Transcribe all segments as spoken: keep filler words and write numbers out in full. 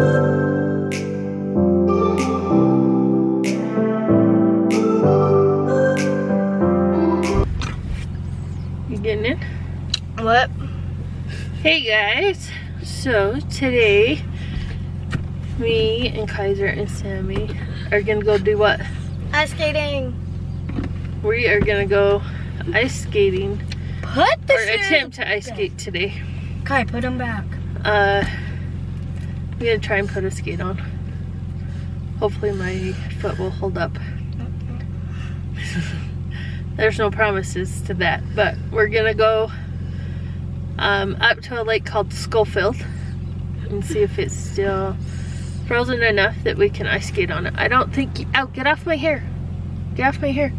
You getting in? What? Hey guys, so today me and Kaiser and Sammy are gonna go do what? Ice skating. We are gonna go ice skating. Put the or shoes attempt to ice skate today. Kai, put them back. Uh, I'm gonna try and put a skate on. Hopefully my foot will hold up. There's no promises to that, but we're gonna go um, up to a lake called Schofield and see if it's still frozen enough that we can ice skate on it. I don't think, oh, get off my hair. Get off my hair.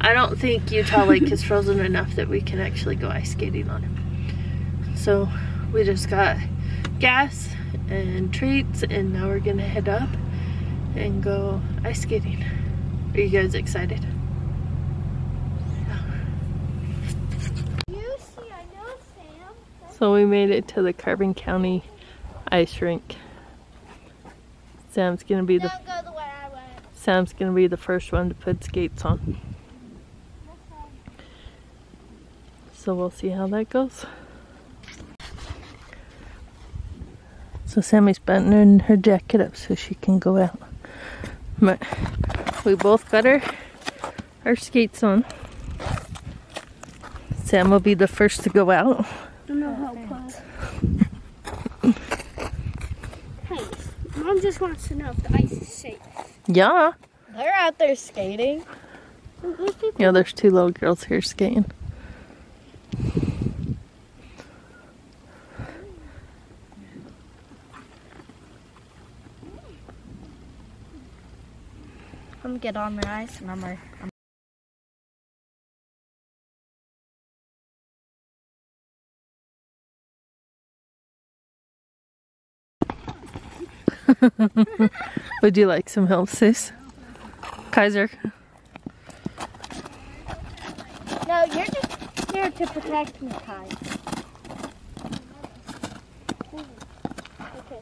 I don't think Utah Lake is frozen enough that we can actually go ice skating on it. So we just got gas and treats and now we're gonna head up and go ice skating. Are you guys excited? So we made it to the Carbon County Ice Rink. Sam's gonna be the, go the way I went. Sam's gonna be the first one to put skates on. So we'll see how that goes. So Sammy's buttoning her jacket up so she can go out. But we both got our, our skates on. Sam will be the first to go out. I don't know how close. Hey, Mom just wants to know if the ice is safe. Yeah. They're out there skating. Yeah, there's two little girls here skating. I'm gonna get on the ice and I'm gonna... Would you like some help, sis? Kaiser? No, you're just here to protect me, Kai. Okay,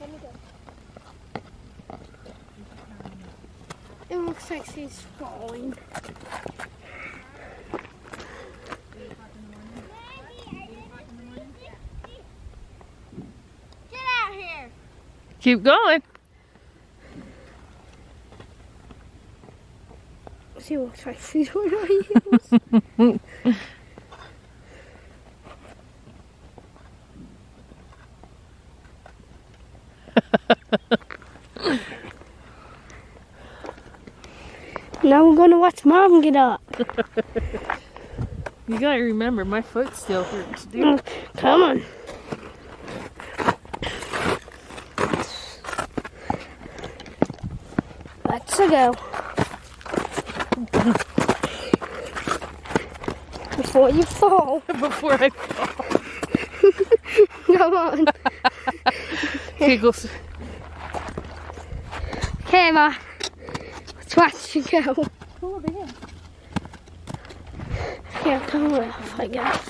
let me go. It looks like she's falling. Get out here! Keep going. She looks like she's on her heels. Now we're gonna watch Mom get up. You gotta remember, my foot still hurts, dude. Come on. Let's go. Before you fall. Before I fall. Come on. Giggles. Okay, Ma. Watch you go. Oh, damn. Yeah, come off, I guess.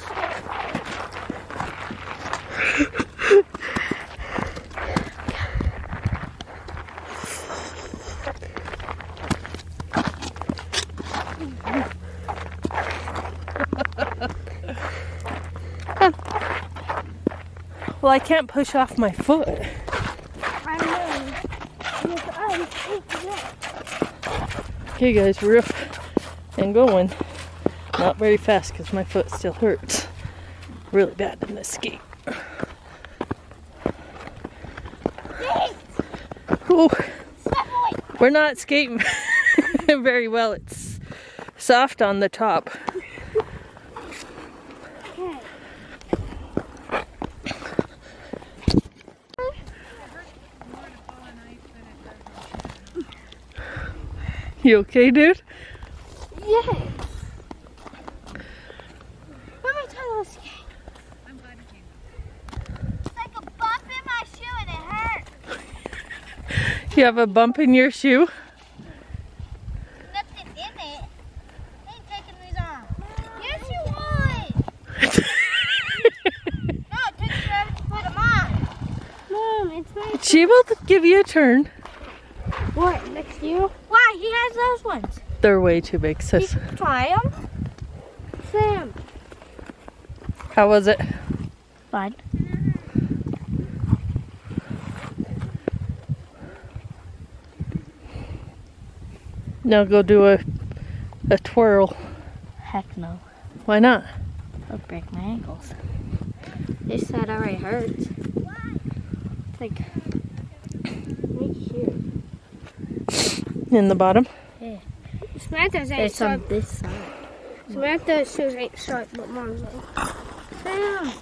Come. Well, I can't push off my foot. Okay guys, we're up and going. Not very fast because my foot still hurts really bad in this skate. Ooh. We're not skating very well. It's soft on the top. You okay, dude? Yes. Let me try to skate. I'm glad you came. It's like a bump in my shoe and it hurts. You have a bump in your shoe? Nothing in it. I ain't taking these off. Yes, you would. No, it takes forever to put them on. Mom, It's my turn. She will give you a turn. What? Next to you? Why? He has those ones. They're way too big, sis. You try them. Sam. How was it? Fun. Now go do a a twirl. Heck no. Why not? I'll break my ankles. This side already hurts. It's like right here. In the bottom? Yeah. Samantha's ain't it's sharp. It's on this side. Samantha's shoes ain't sharp, but mom's like, Sam!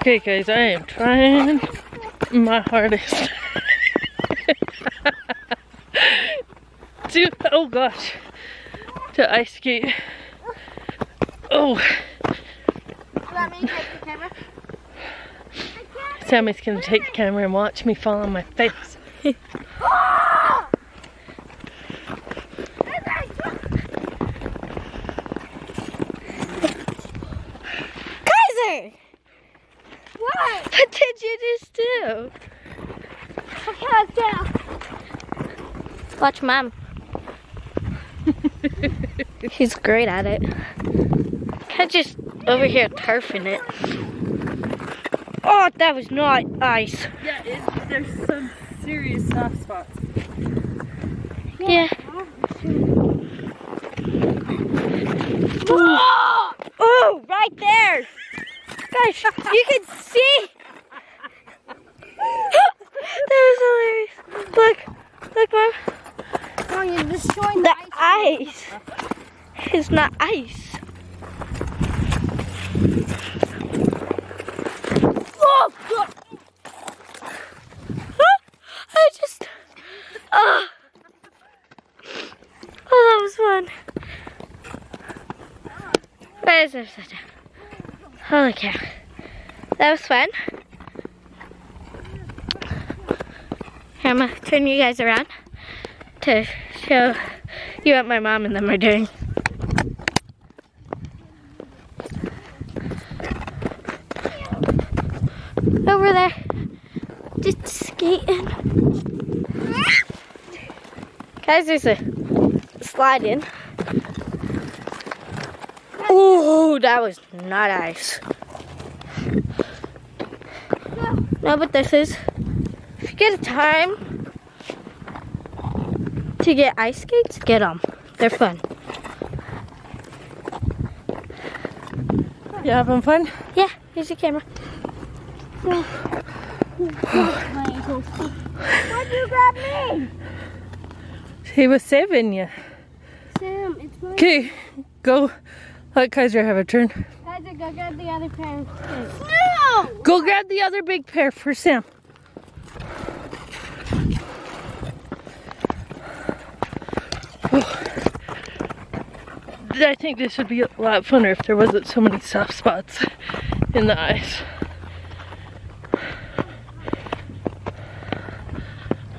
Okay guys, I am trying my hardest to, oh gosh, to ice skate. Oh. Let me take the camera. Sammy's gonna take the camera and watch me fall on my face. What did you just do? I can't tell. Watch Mom. She's great at it. Can't just over here turfing it. Oh, that was not ice. Yeah, it, there's some serious soft spots. Yeah. Oh, oh right there. Gosh, you can see. That was hilarious. Look, look, Mom. Oh, you're destroying the, the ice. ice. It's not ice. Oh, God. I just. Oh. Oh, that was fun. Holy cow. That was fun. Here, I'm gonna turn you guys around to show you what my mom and them are doing. Over there, just skating. Guys, there's a slide in. Ooh, that was not ice. No, no, but this is. If you get a time to get ice skates, get them. They're fun. You having fun? Yeah, here's your camera. Why'd you grab me? He was saving you. Sam, it's mine. Okay, go. Let Kaiser have a turn. Kaiser, go grab the other pair. No! Go grab the other big pair for Sam. I think this would be a lot funner if there wasn't so many soft spots in the ice.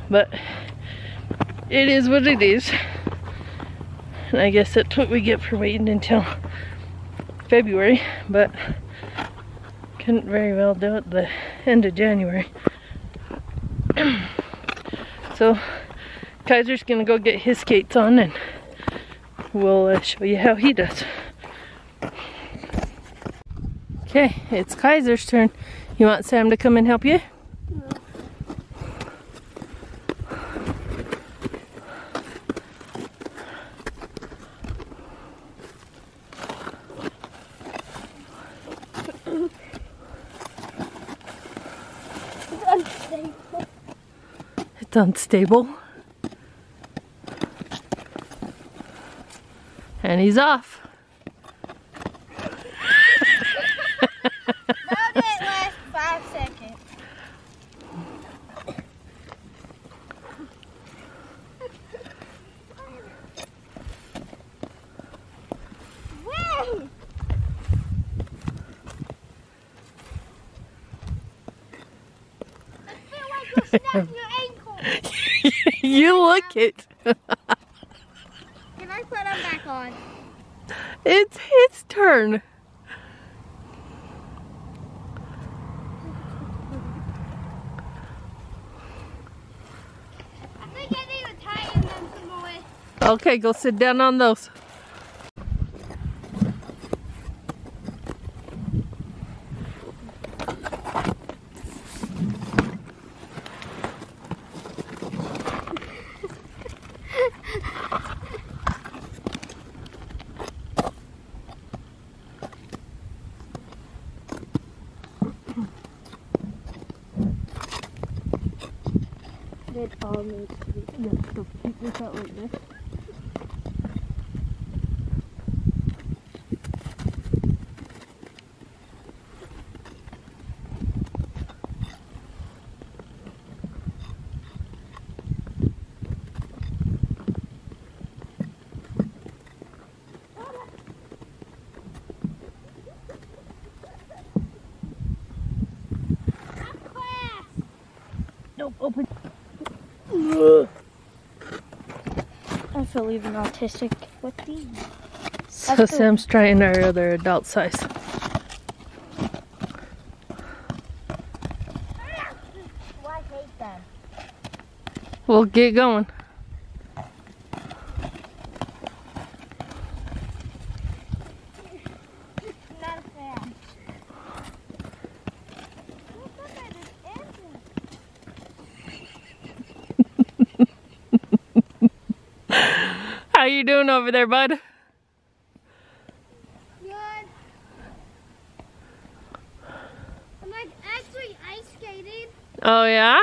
But it is what it is. And I guess that's what we get for waiting until February, but couldn't very well do it the end of January. So Kaiser's gonna go get his skates on and we'll uh, show you how he does. Okay, it's Kaiser's turn. You want Sam to come and help you? No. It's unstable. It's unstable. And he's off. How did it last five seconds? Woo! I feel like you snapped your ankle. You look it. put them back on. It's his turn. I think I need to tighten them some more. Okay, go sit down on those. It all needs to be, you have to keep this out like this. Nope, open. I feel even autistic with these. So That's Sam's cool. trying our other adult size. Why take them? We'll get going. Not a fan. How you doing over there, bud? Good. I'm like actually ice skating. Oh yeah?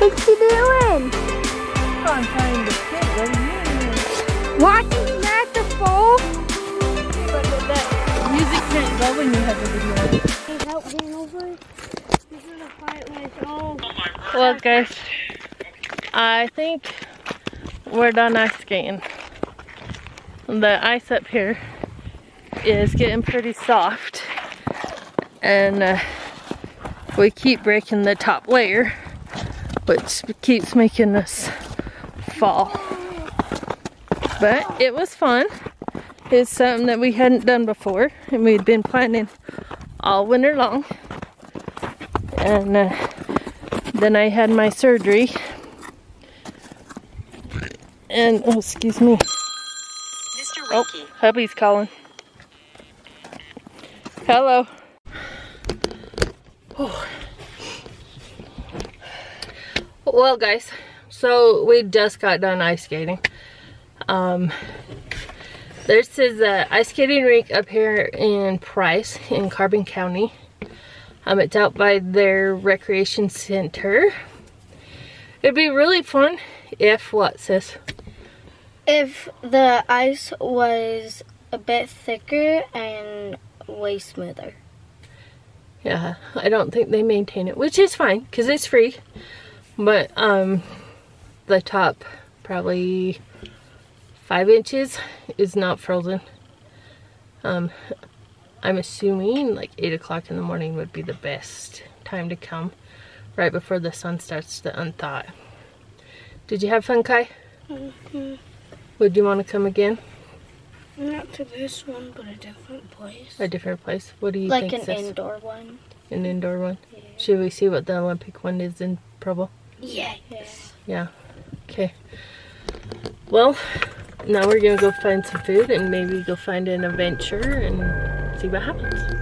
What's you doing? Oh, I'm trying to sit. What are you watching that to fall? That music can't go when you have a video. Without being over, this is a fight like oh. Well, guys, I think we're done ice skating. The ice up here is getting pretty soft, and uh, we keep breaking the top layer, which keeps making us fall. But it was fun. It's something that we hadn't done before, and we'd been planning all winter long. And uh, then I had my surgery. And, oh, excuse me. Mister Oh, hubby's calling. Hello. Oh. Well, guys, so we just got done ice skating. Um, this is an ice skating rink up here in Price in Carbon County. Um, it's out by their recreation center. It'd be really fun if, what, sis? if the ice was a bit thicker and way smoother. Yeah, I don't think they maintain it, which is fine because it's free. But um, the top probably five inches is not frozen. Um, I'm assuming like eight o'clock in the morning would be the best time to come, right before the sun starts to unthaw. Did you have fun, Kai? Mm-hmm. Would you want to come again? Not to this one, but a different place. A different place? What do you like think? Like an indoor one. An indoor one? Yeah. Should we see what the Olympic one is in Provo? Yeah. Yeah. Okay. Well, now we're going to go find some food and maybe go find an adventure and see what happens.